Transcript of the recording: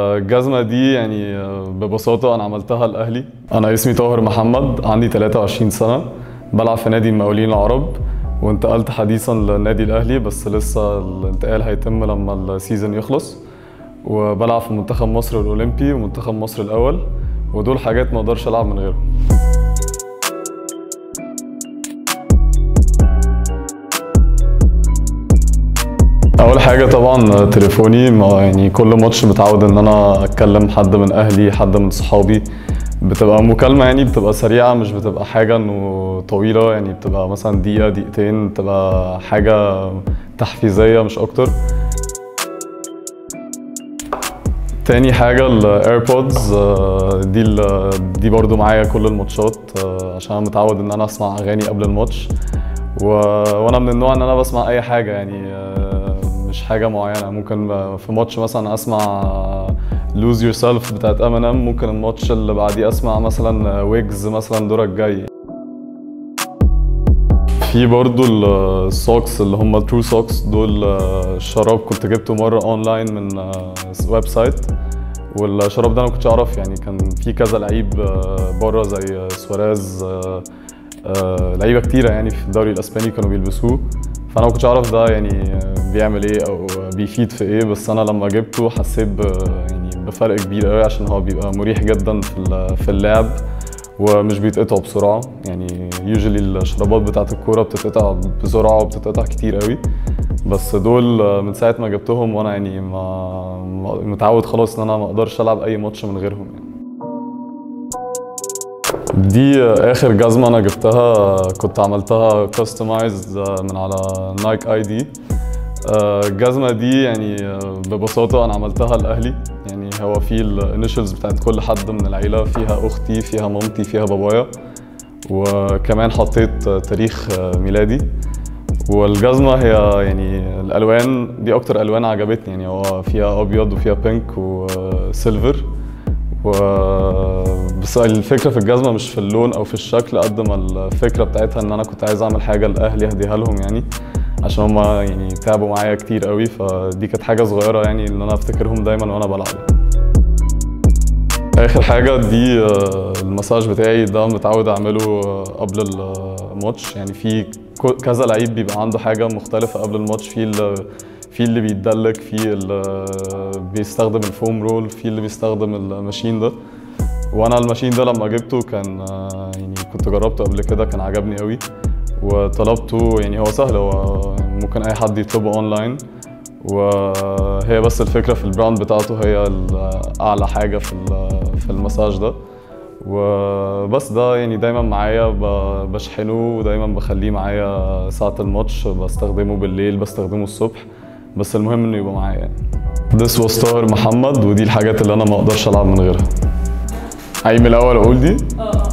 الجزمة دي يعني ببساطة أنا عملتها لأهلي. أنا اسمي طاهر محمد، عندي 23 سنة، بلعب في نادي المقاولين العرب، وانتقلت حديثا للنادي الأهلي، بس لسه الانتقال هيتم لما السيزون يخلص. وبلعب في منتخب مصر الأولمبي ومنتخب مصر الأول، ودول حاجات ما أقدرش ألعب من غيرهم. اول حاجه طبعا تليفوني، يعني كل ماتش متعود ان انا اتكلم حد من اهلي حد من صحابي، بتبقى مكالمه يعني بتبقى سريعه، مش بتبقى حاجه انه طويله، يعني بتبقى مثلا دقيقه دقيقتين، بتبقى حاجه تحفيزيه مش اكتر. تاني حاجه الايربودز دي برضو معايا كل الماتشات، عشان انا متعود ان انا اسمع اغاني قبل الماتش، وانا من النوع ان انا بسمع اي حاجه، يعني مش حاجة معينة. ممكن في ماتش مثلا اسمع Lose Yourself بتاعت M&M، ممكن الماتش اللي بعديه اسمع مثلا ويجز مثلا دورك جاي. في برضو السوكس اللي هم True Socks، دول الشراب كنت جبته مرة اونلاين من ويب سايت، والشراب ده انا مكنتش اعرف، يعني كان في كذا لعيب بره زي سواريز، لعيبة كتيرة يعني في الدوري الاسباني كانوا بيلبسوه، فانا مكنتش اعرف ده يعني بيعمل ايه او بيفيد في ايه، بس انا لما جبته حسيت يعني بفرق كبير قوي، عشان هو بيبقى مريح جدا في اللعب ومش بيتقطع بسرعه. يعني يوجوالي الشرابات بتاعه الكوره بتتقطع بسرعه وبتتقطع كتير قوي، بس دول من ساعه ما جبتهم وانا يعني متعود خلاص ان انا ما اقدرش العب اي ماتش من غيرهم. يعني دي اخر جزمه انا جبتها، كنت عملتها كاستمايزد من على نايك اي دي. الجزمه دي يعني ببساطه انا عملتها لاهلي، يعني هو في الانيشلز بتاعت كل حد من العيله، فيها اختي فيها مامتي فيها بابايا، وكمان حطيت تاريخ ميلادي. والجزمه هي يعني الالوان دي اكتر الوان عجبتني، يعني هو فيها ابيض وفيها بينك وسيلفر، بس الفكره في الجزمه مش في اللون او في الشكل قد ما الفكره بتاعتها ان انا كنت عايز اعمل حاجه لاهلي اهديها لهم، يعني عشان هما يعني تعبوا معايا كتير قوي، فدي كانت حاجه صغيره يعني ان انا افتكرهم دايما وانا بلعب. اخر حاجه دي المساج بتاعي، ده متعود اعمله قبل الماتش، يعني في كذا لعيب بيبقى عنده حاجه مختلفه قبل الماتش، في اللي بيتدلك، في اللي بيستخدم الفوم رول، في اللي بيستخدم الماشين ده. وانا الماشين ده لما جبته كان يعني كنت جربته قبل كده، كان عجبني قوي وطلبته، يعني هو سهل، هو ممكن اي حد يطلبه اونلاين، وهي بس الفكره في البراند بتاعته هي اعلى حاجه في المساج ده، وبس ده يعني دايما معايا بشحنه، ودايما بخليه معايا ساعه الماتش، بستخدمه بالليل بستخدمه الصبح، بس المهم انه يبقى معايا. This was Taher Mohamed، ودي الحاجات اللي انا ما اقدرش العب من غيرها. عايم الاول اقول دي